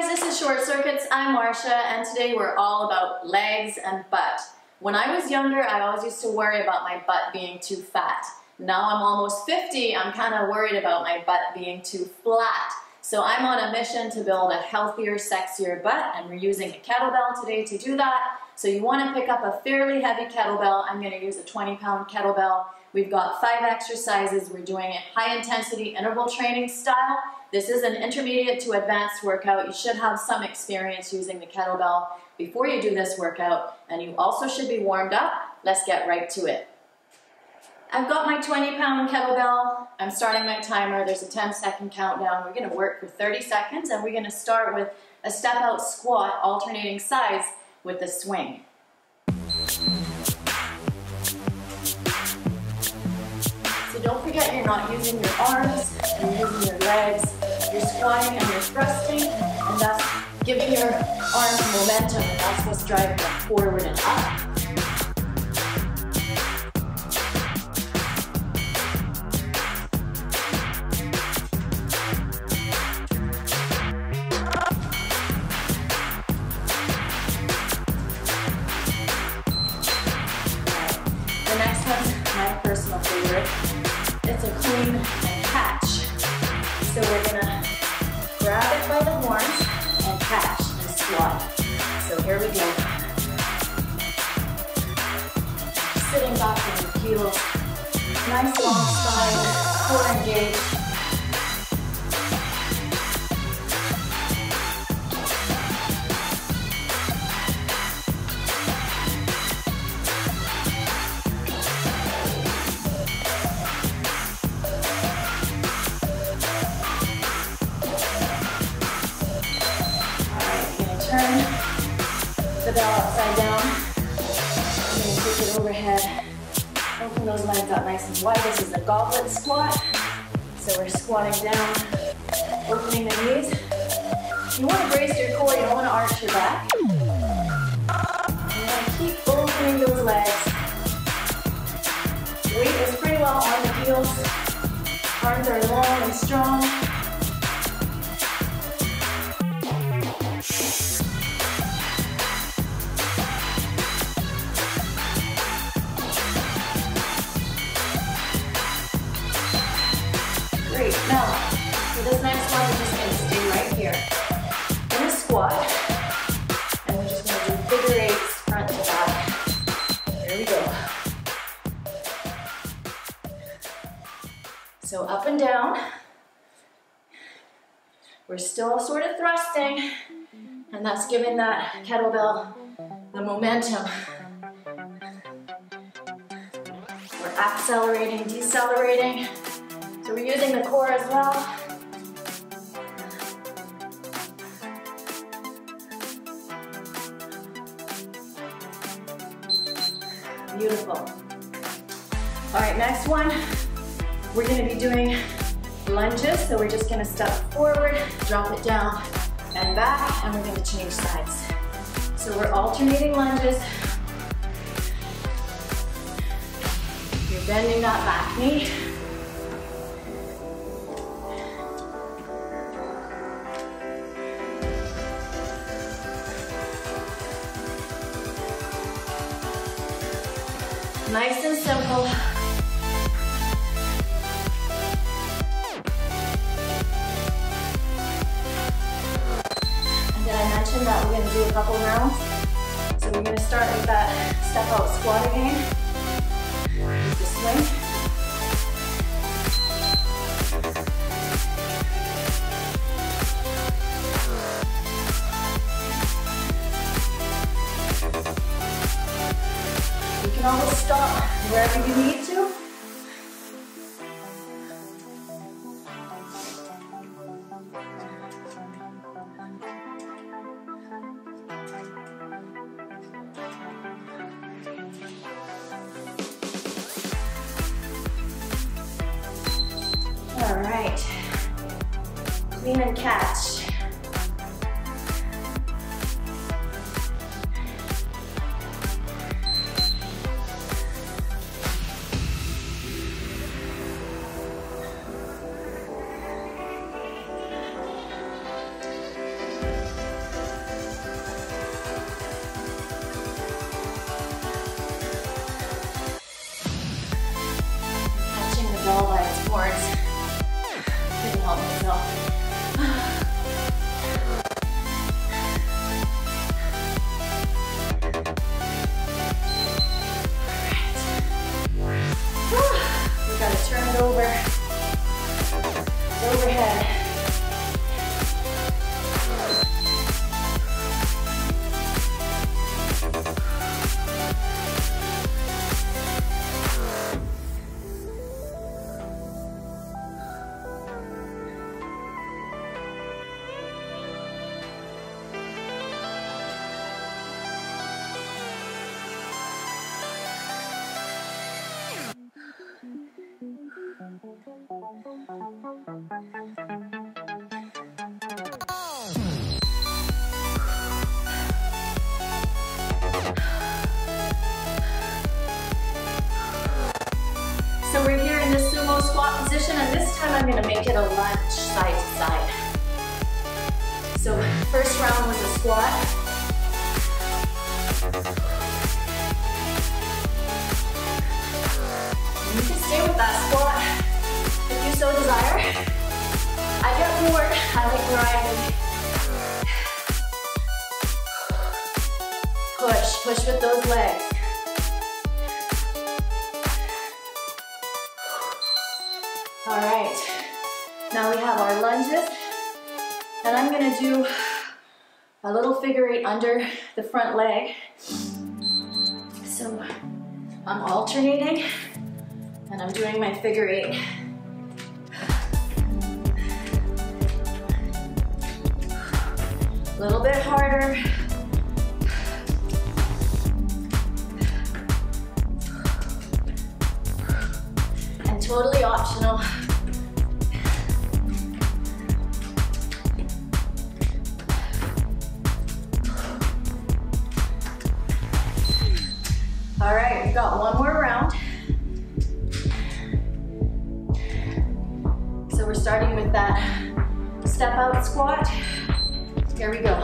guys, this is Short Circuits. I'm Marsha, and today we're all about legs and butt. When I was younger, I always used to worry about my butt being too fat. Now I'm almost 50, I'm kind of worried about my butt being too flat. So I'm on a mission to build a healthier, sexier butt, and we're using a kettlebell today to do that. So you want to pick up a fairly heavy kettlebell. I'm going to use a 20-pound kettlebell. We've got 5 exercises. We're doing it high-intensity interval training style. This is an intermediate to advanced workout. You should have some experience using the kettlebell before you do this workout, and you also should be warmed up. Let's get right to it. I've got my 20-pound kettlebell. I'm starting my timer. There's a 10-second countdown. We're going to work for 30 seconds, and we're going to start with a step-out squat, alternating sides with a swing. So don't forget you're not using your arms and using your legs. You're squatting and you're thrusting, and that's giving your arms momentum, and that's what's driving them forward and up. It's a clean and catch. So we're gonna grab it by the horns and catch and squat. So here we go. Sitting back on the heels. Nice long spine, core engaged. The bell upside down. I'm going to take it overhead. Open those legs up nice and wide. This is a goblet squat. So we're squatting down, opening the knees. You want to brace your core, you don't want to arch your back. You want to keep opening those legs. Weight is pretty well on the heels. Arms are long and strong. Now, for this next one, we're just going to stay right here in a squat, and we're just going to do figure eights, front to back. Here we go. So up and down. We're still sort of thrusting, and that's giving that kettlebell the momentum. We're accelerating, decelerating. So we're using the core as well. Beautiful. All right, next one, we're gonna be doing lunges. So we're just gonna step forward, drop it down and back, and we're gonna change sides. So we're alternating lunges. You're bending that back knee. Nice and simple. And then I mentioned that we're going to do a couple rounds. So we're going to start with that step out squat again. With the swing. You can always stop wherever you need to. All right, clean and catch. And this time I'm going to make it a lunge side to side. So first round was a squat. And you can stay with that squat if you so desire. I get bored. I like variety. Push, push with those legs. All right, now we have our lunges, and I'm gonna do a little figure eight under the front leg. So I'm alternating, and I'm doing my figure eight. A little bit harder. And totally optional. All right, we've got one more round. So we're starting with that step out squat. Here we go.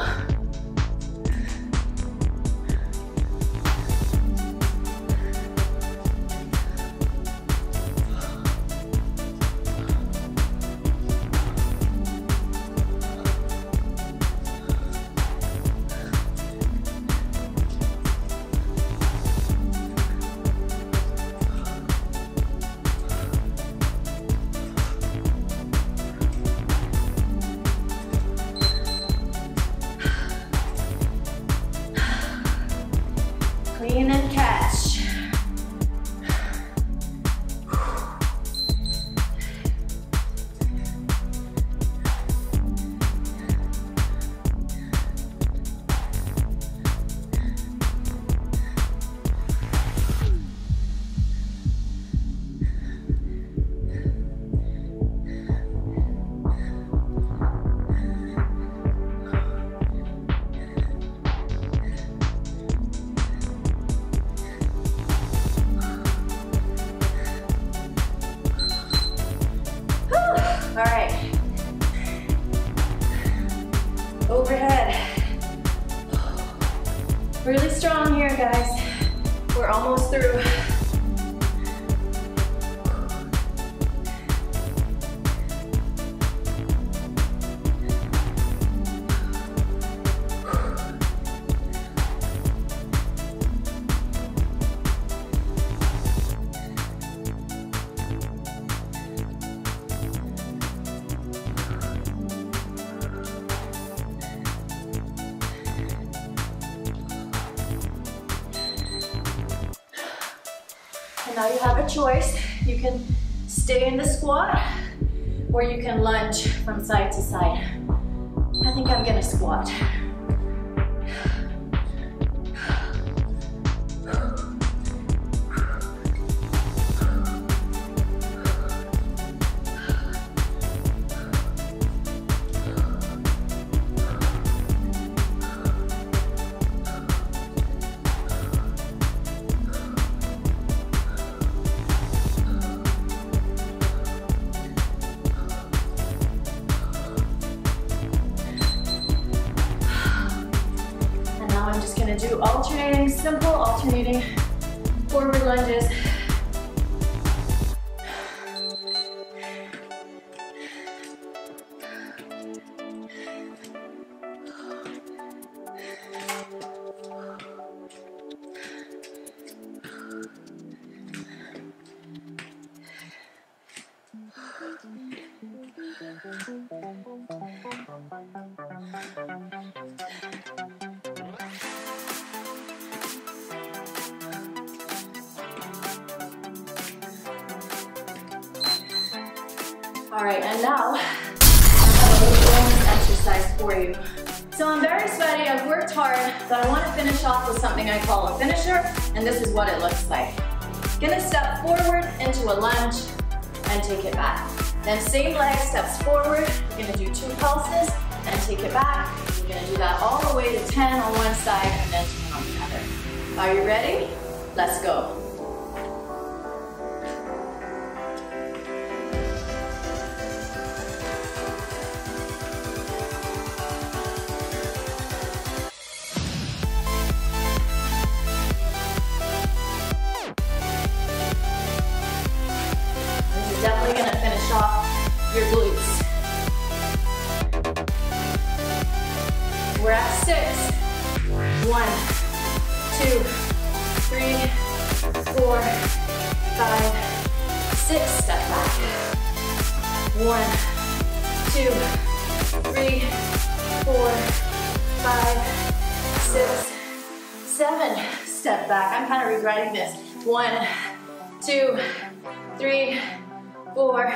Now you have a choice. You can stay in the squat or you can lunge from side to side. I think I'm gonna squat. Do alternating, simple alternating forward lunges. All right, and now I have a little exercise for you. So I'm very sweaty, I've worked hard, but I want to finish off with something I call a finisher, and this is what it looks like. Gonna step forward into a lunge and take it back. Then same leg steps forward, you're gonna do two pulses and take it back. You're gonna do that all the way to 10 on one side and then 10 on the other. Are you ready? Let's go. Definitely gonna finish off your glutes. We're at 6. 1, 2, 3, 4, 5, 6. Step back. 1, 2, 3, 4, 5, 6, 7. Step back. I'm kind of regretting this. 1, 2, 3, 4,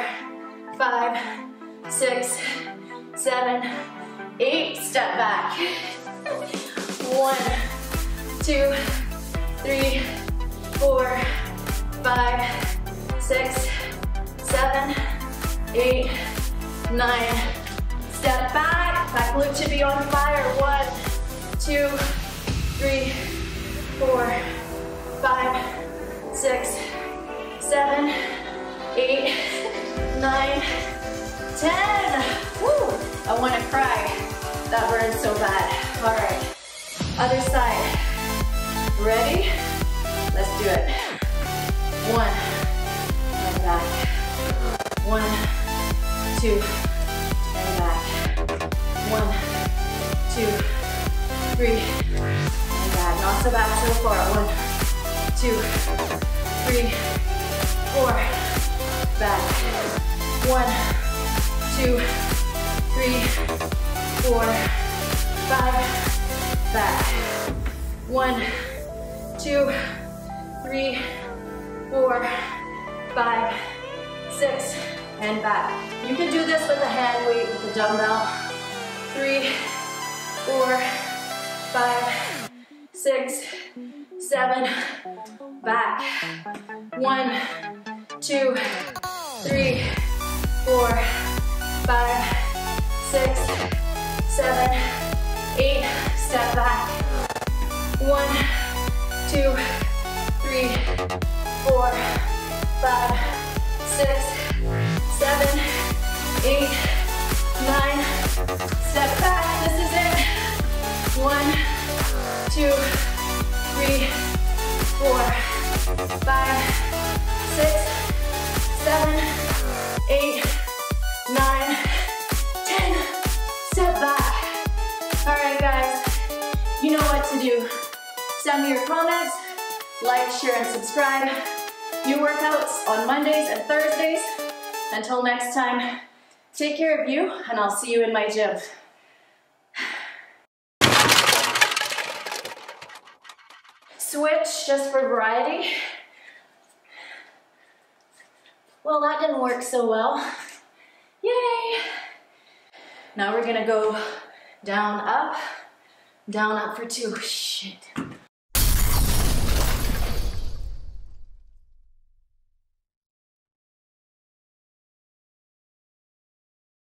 5, 6, 7, 8. Step back. 1, 2, 3, 4, 5, 6, 7, 8, 9. Step back. Back glute should be on fire. 1, 2, 3, 4, 5, 6, 7, 8, 9, 10. Woo! I want to cry. That burns so bad. All right. Other side. Ready? Let's do it. 1. And back. 1, 2. And back. 1, 2, 3. And back. Not so bad so far. 1, 2, 3, 4. Back. 1, 2, 3, 4, 5. Back. 1, 2, 3, 4, 5, 6. And back. You can do this with a hand weight with the dumbbell. 3, 4, 5, 6, 7. Back. 1, 2, 3, 4, 5, 6, 7, 8. Step back. 1, 2, 3, 4, 5, 6, 7, 8, 9. Step back. This is it. 1, 2, 3, 4, 5, 6, 7, 8, 9, 10. Step back. All right, guys. You know what to do. Send me your comments, like, share, and subscribe. New workouts on Mondays and Thursdays. Until next time, take care of you, and I'll see you in my gym. Switch just for variety. Well, that didn't work so well. Yay! Now we're gonna go down, up for 2. Shit.